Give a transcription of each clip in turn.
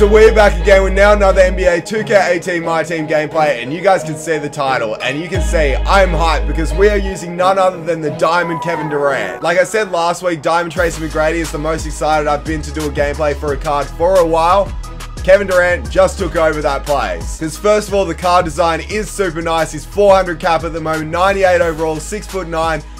So we're back again with now another NBA 2K18 My Team gameplay, and you guys can see the title, and you can see I'm hyped because we are using none other than the Diamond Kevin Durant. Like I said last week, Diamond Tracy McGrady is the most excited I've been to do a gameplay for a card for a while. Kevin Durant just took over that place. Because first of all, the card design is super nice. He's 400 cap at the moment, 98 overall, 6'9",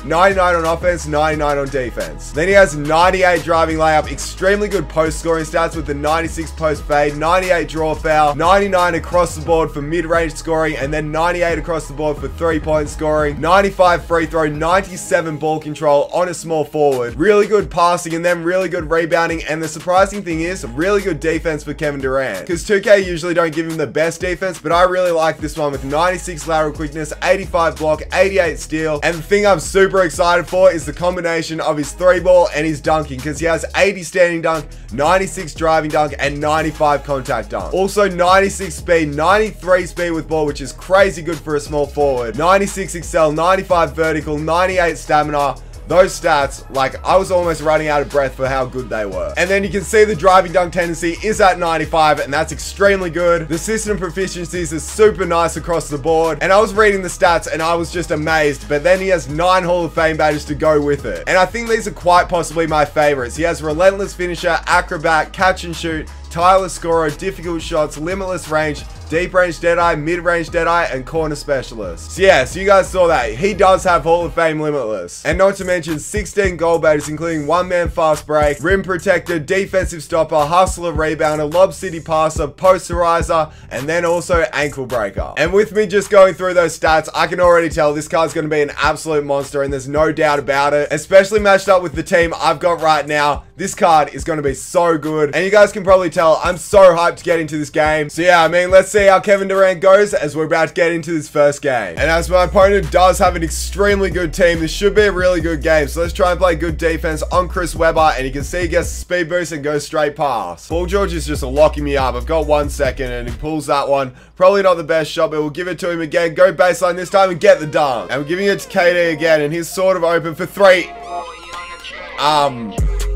99 on offense, 99 on defense. Then he has 98 driving layup, extremely good post scoring stats with the 96 post fade, 98 draw foul, 99 across the board for mid-range scoring, and then 98 across the board for three-point scoring, 95 free throw, 97 ball control on a small forward. Really good passing and then really good rebounding, and the surprising thing is, really good defense for Kevin Durant. Because 2K usually don't give him the best defense, but I really like this one with 96 lateral quickness, 85 block, 88 steal, and the thing I'm super excited for is the combination of his three ball and his dunking, because he has 80 standing dunk, 96 driving dunk, and 95 contact dunk. Also 96 speed, 93 speed with ball, which is crazy good for a small forward, 96 excel, 95 vertical, 98 stamina. Those stats, like, I was almost running out of breath for how good they were. And then you can see the driving dunk tendency is at 95, and that's extremely good. The system proficiencies are super nice across the board. And I was reading the stats and I was just amazed, but then he has 9 Hall of Fame badges to go with it. And I think these are quite possibly my favorites. He has relentless finisher, acrobat, catch and shoot, tireless scorer, difficult shots, limitless range, deep range deadeye, mid range deadeye, and corner specialist. So yeah, so you guys saw that. He does have Hall of Fame limitless. And not to mention 16 goal badges, including one man fast break, rim protector, defensive stopper, hustler, rebounder, lob city passer, posterizer, and then also ankle breaker. And with me just going through those stats, I can already tell this card's going to be an absolute monster, and there's no doubt about it. Especially matched up with the team I've got right now, this card is going to be so good. And you guys can probably tell I'm so hyped to get into this game. So yeah, I mean, let's see how Kevin Durant goes as we're about to get into this first game. And as my opponent does have an extremely good team, this should be a really good game. So let's try and play good defense on Chris Webber, and you can see he gets a speed boost and goes straight past. Paul George is just locking me up. I've got 1 second and he pulls that one. Probably not the best shot, but we'll give it to him again. Go baseline this time and get the dunk. And we're giving it to KD again, and he's sort of open for three.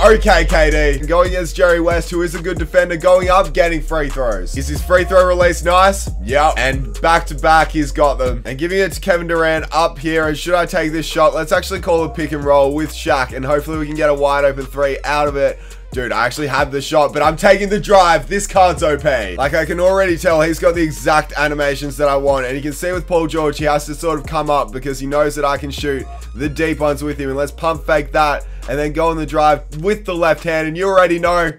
Okay, KD. Going against Jerry West, who is a good defender, going up, getting free throws. Is his free throw release nice? Yep. And back to back, he's got them. And giving it to Kevin Durant up here. And should I take this shot? Let's actually call a pick and roll with Shaq, and hopefully we can get a wide open three out of it. Dude, I actually had the shot, but I'm taking the drive. This card's OP. Like, I can already tell he's got the exact animations that I want. And you can see with Paul George, he has to sort of come up because he knows that I can shoot the deep ones with him. And let's pump fake that and then go on the drive with the left hand. And you already know...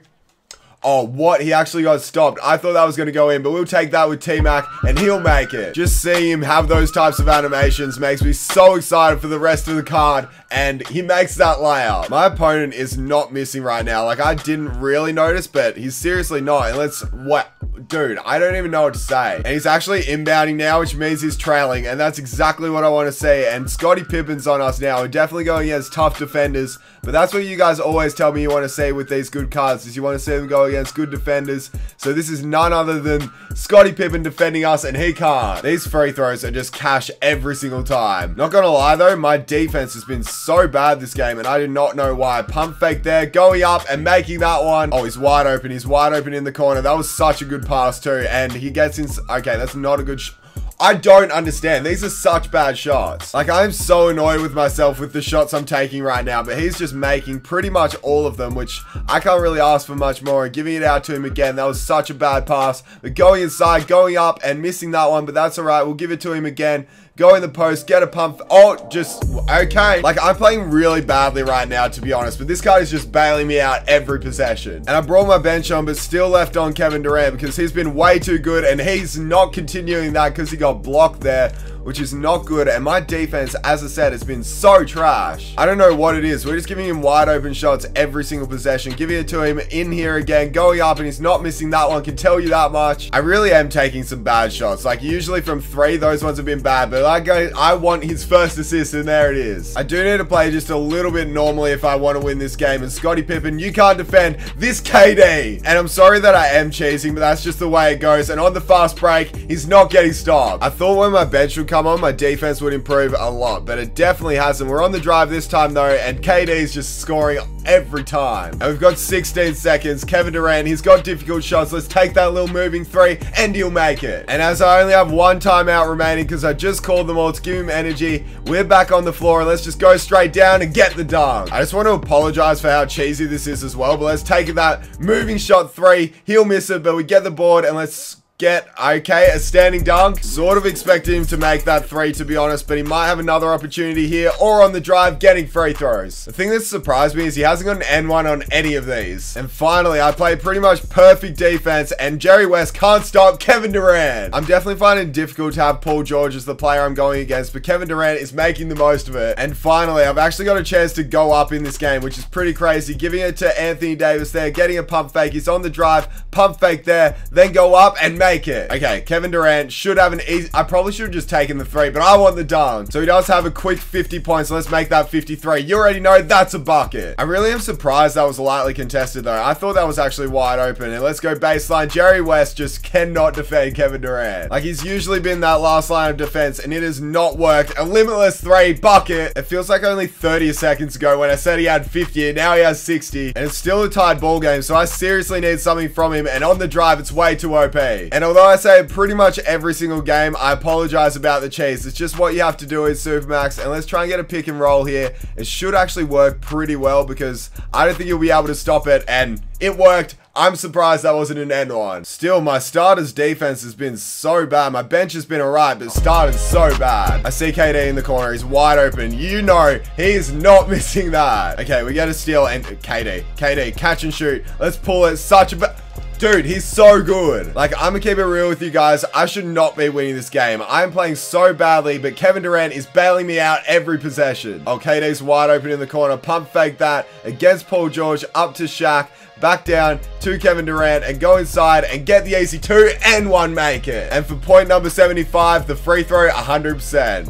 Oh, what? He actually got stopped. I thought that was going to go in, but we'll take that with T-Mac, and he'll make it. Just seeing him have those types of animations makes me so excited for the rest of the card, and he makes that layup. My opponent is not missing right now. Like, I didn't really notice, but he's seriously not. And let's... What? Dude, I don't even know what to say. And he's actually inbounding now, which means he's trailing, and that's exactly what I want to see. And Scottie Pippen's on us now. We're definitely going against tough defenders, but that's what you guys always tell me you want to see with these good cards, is you want to see them go against good defenders. So this is none other than Scottie Pippen defending us, and he can't. These free throws are just cash every single time. Not gonna lie though, my defense has been so bad this game, and I do not know why. Pump fake there, going up and making that one. Oh, he's wide open. He's wide open in the corner. That was such a good pass too, and he gets in. Okay, that's not a good shot. I don't understand. These are such bad shots. Like, I'm so annoyed with myself with the shots I'm taking right now, but he's just making pretty much all of them, which I can't really ask for much more. And giving it out to him again. That was such a bad pass. But going inside, going up, and missing that one, but that's all right. We'll give it to him again. Go in the post, get a pump. Oh, just, okay. Like, I'm playing really badly right now, to be honest, but this card is just bailing me out every possession. And I brought my bench on, but still left on Kevin Durant because he's been way too good, and he's not continuing that because he got blocked there, which is not good. And my defense, as I said, has been so trash. I don't know what it is. We're just giving him wide open shots every single possession. Giving it to him in here again, going up, and he's not missing that one. Can tell you that much. I really am taking some bad shots. Like, usually from three, those ones have been bad, but I want his first assist, and there it is. I do need to play just a little bit normally if I want to win this game. And Scottie Pippen, you can't defend this KD. And I'm sorry that I am cheesing, but that's just the way it goes. And on the fast break, he's not getting stopped. I thought when my bench would come come on, my defense would improve a lot, but it definitely hasn't. We're on the drive this time though, and KD's just scoring every time. And we've got 16 seconds. Kevin Durant, he's got difficult shots. Let's take that little moving three, and he'll make it. And as I only have one timeout remaining, because I just called them all to give him energy, we're back on the floor, and let's just go straight down and get the dunk. I just want to apologize for how cheesy this is as well, but let's take that moving shot three. He'll miss it, but we get the board, and let's get, okay, a standing dunk. Sort of expected him to make that three, to be honest, but he might have another opportunity here, or on the drive, getting free throws. The thing that surprised me is he hasn't got an N1 on any of these. And finally, I play pretty much perfect defense, and Jerry West can't stop Kevin Durant. I'm definitely finding it difficult to have Paul George as the player I'm going against, but Kevin Durant is making the most of it. And finally, I've actually got a chance to go up in this game, which is pretty crazy. Giving it to Anthony Davis there, getting a pump fake. He's on the drive, pump fake there, then go up and make it. Okay, Kevin Durant should have an easy... I probably should have just taken the three, but I want the dunk. So he does have a quick 50 points. Let's make that 53. You already know that's a bucket. I really am surprised that was lightly contested though. I thought that was actually wide open. And let's go baseline. Jerry West just cannot defend Kevin Durant. Like, he's usually been that last line of defense, and it has not worked. A limitless three, bucket. It feels like only 30 seconds ago when I said he had 50, and now he has 60. And it's still a tied ball game, so I seriously need something from him. And on the drive, it's way too OP. And although I say it pretty much every single game, I apologize about the cheese. It's just what you have to do with Supermax. And let's try and get a pick and roll here. It should actually work pretty well, because I don't think you'll be able to stop it. And it worked. I'm surprised that wasn't an end one. Still, my starter's defense has been so bad. My bench has been all right, but started so bad. I see KD in the corner. He's wide open. You know, he is not missing that. Okay, we get a steal. And KD, catch and shoot. Let's pull it. Such a... Dude, he's so good. Like, I'm gonna keep it real with you guys. I should not be winning this game. I'm playing so badly, but Kevin Durant is bailing me out every possession. Oh, KD's wide open in the corner. Pump fake that against Paul George, up to Shaq, back down to Kevin Durant, and go inside and get the easy two and one, make it. And for point number 75, the free throw, 100%.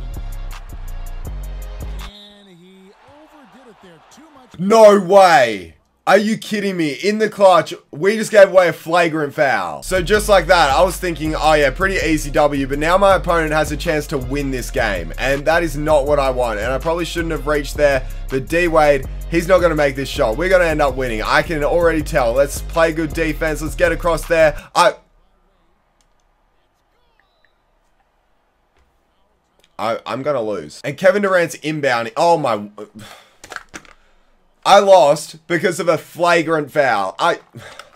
No way. Are you kidding me? In the clutch, we just gave away a flagrant foul. So just like that, I was thinking, oh yeah, pretty easy W, but now my opponent has a chance to win this game, and that is not what I want, and I probably shouldn't have reached there, but D-Wade, he's not going to make this shot. We're going to end up winning. I can already tell. Let's play good defense. Let's get across there. I'm going to lose. And Kevin Durant's inbound. Oh my... I lost because of a flagrant foul.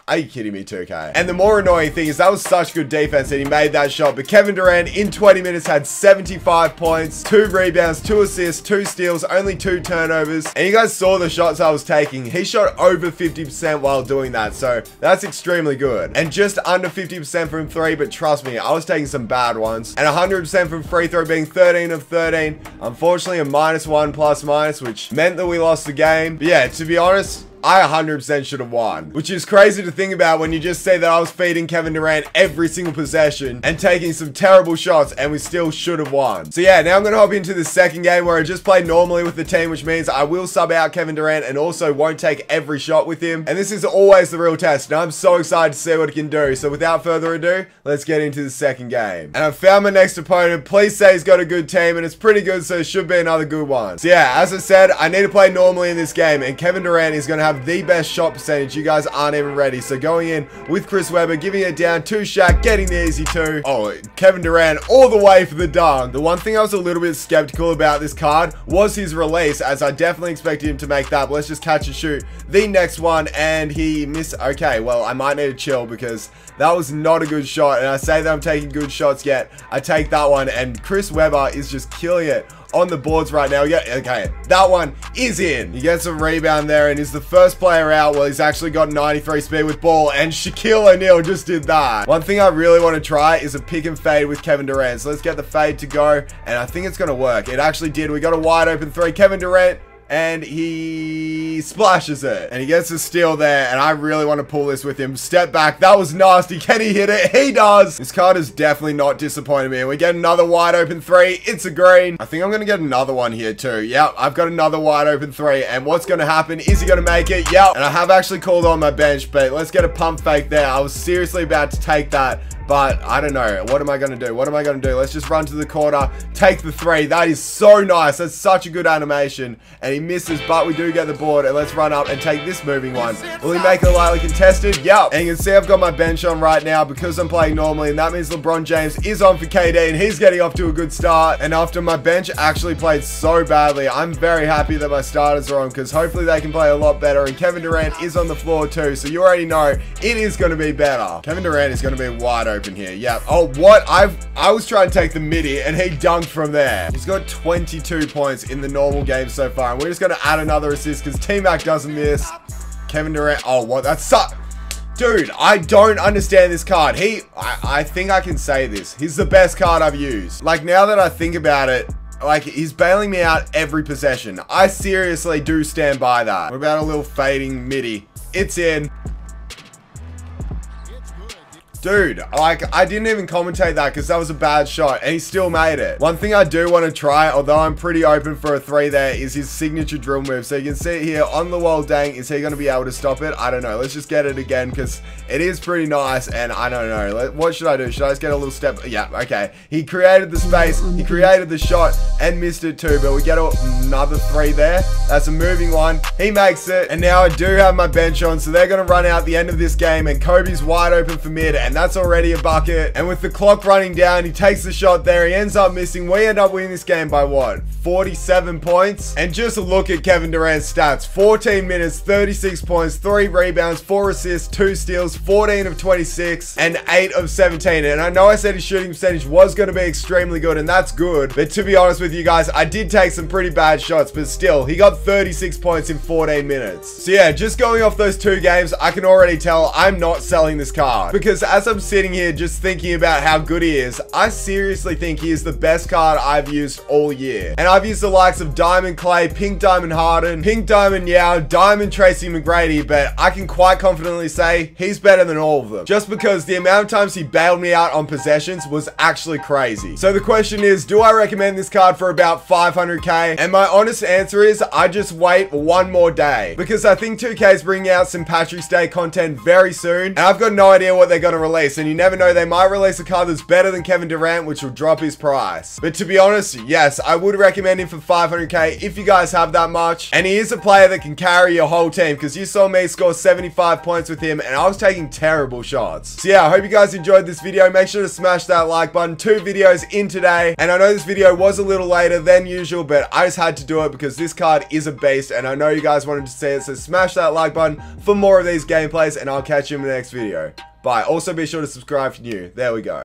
Are you kidding me, 2K? And the more annoying thing is that was such good defense that he made that shot, but Kevin Durant in 20 minutes had 75 points, 2 rebounds, 2 assists, 2 steals, only 2 turnovers. And you guys saw the shots I was taking. He shot over 50% while doing that, so that's extremely good. And just under 50% from 3, but trust me, I was taking some bad ones. And 100% from free throw, being 13 of 13. Unfortunately, a -1 +- which meant that we lost the game. But yeah, to be honest, I 100% should have won, which is crazy to think about when you just say that I was feeding Kevin Durant every single possession and taking some terrible shots, and we still should have won. So yeah, now I'm going to hop into the second game where I just play normally with the team, which means I will sub out Kevin Durant and also won't take every shot with him. And this is always the real test, and I'm so excited to see what he can do. So without further ado, let's get into the second game. And I found my next opponent. Please say he's got a good team, and it's pretty good, so it should be another good one. So yeah, as I said, I need to play normally in this game, and Kevin Durant is going to have the best shot percentage. You guys aren't even ready. So going in with Chris Webber, giving it down to Shaq, getting the easy two. Oh, Kevin Durant all the way for the dunk. The one thing I was a little bit skeptical about this card was his release, as I definitely expected him to make that. But let's just catch and shoot the next one, and he missed. Okay, well, I might need to chill, because that was not a good shot, and I say that I'm taking good shots, yet I take that one, and Chris Webber is just killing it on the boards right now. Yeah, okay, that one is in. He gets a rebound there and is the first player out. Well, he's actually got 93 speed with ball, and Shaquille O'Neal just did that. One thing I really want to try is a pick and fade with Kevin Durant. So let's get the fade to go, and I think it's going to work. It actually did. We got a wide open three. Kevin Durant and he splashes it, and he gets a steal there, and I really want to pull this with him. Step back, that was nasty. Can he hit it? He does. This card has definitely not disappointed me, and we get another wide open three. It's a green. I think I'm gonna get another one here too. Yep, I've got another wide open three, and what's gonna happen? Is he gonna make it? Yep, and I have actually called on my bench, but let's get a pump fake there. I was seriously about to take that, but I don't know. What am I gonna do? What am I gonna do? Let's just run to the corner, take the three. That is so nice. That's such a good animation. And he misses, but we do get the board. And let's run up and take this moving one. Will he make it lightly contested? Yup. And you can see I've got my bench on right now because I'm playing normally. And that means LeBron James is on for KD. And he's getting off to a good start. And after my bench actually played so badly, I'm very happy that my starters are on because hopefully they can play a lot better. And Kevin Durant is on the floor too. So you already know it is going to be better. Kevin Durant is going to be wide open here. Yeah. Oh, what? I was trying to take the midi and he dunked from there. He's got 22 points in the normal game so far. And we're just going to add another assist because T-Mac doesn't miss. Kevin Durant. Oh, what? That sucks. Dude, I don't understand this card. I think I can say this. He's the best card I've used. Like, now that I think about it, like, he's bailing me out every possession. I seriously do stand by that. What about a little fading midi? It's in. Dude, like, I didn't even commentate that because that was a bad shot and he still made it. One thing I do want to try, although I'm pretty open for a three there, is his signature drill move. So you can see it here on the wall. Dang, is he going to be able to stop it? I don't know. Let's just get it again because it is pretty nice and I don't know. What should I do? Should I just get a little step? Yeah, okay. He created the space. He created the shot and missed it too, but we get another three there. That's a moving one. He makes it. And now I do have my bench on, so they're going to run out the end of this game and Kobe's wide open for mid. And that's already a bucket. And with the clock running down, he takes the shot there. He ends up missing. We end up winning this game by what? 47 points. And just look at Kevin Durant's stats. 14 minutes, 36 points, 3 rebounds, 4 assists, 2 steals, 14 of 26, and 8 of 17. And I know I said his shooting percentage was going to be extremely good, and that's good. But to be honest with you guys, I did take some pretty bad shots, but still, he got 36 points in 14 minutes. So yeah, just going off those 2 games, I can already tell I'm not selling this card. Because as I'm sitting here just thinking about how good he is, I seriously think he is the best card I've used all year. And I've used the likes of Diamond Clay, Pink Diamond Harden, Pink Diamond Yao, Diamond Tracy McGrady, but I can quite confidently say he's better than all of them. Just because the amount of times he bailed me out on possessions was actually crazy. So the question is, do I recommend this card for about 500k? And my honest answer is, I just wait one more day. Because I think 2K is bringing out some Patrick's Day content very soon, and I've got no idea what they're going to release, and you never know, they might release a card that's better than Kevin Durant, which will drop his price. But to be honest, yes, I would recommend him for 500k if you guys have that much. And he is a player that can carry your whole team, because you saw me score 75 points with him and I was taking terrible shots. So yeah, I hope you guys enjoyed this video. Make sure to smash that like button. 2 videos in today, and I know this video was a little later than usual, but I just had to do it because this card is a beast and I know you guys wanted to see it. So smash that like button for more of these gameplays, and I'll catch you in the next video. Bye. Also, be sure to subscribe if you're new. There we go.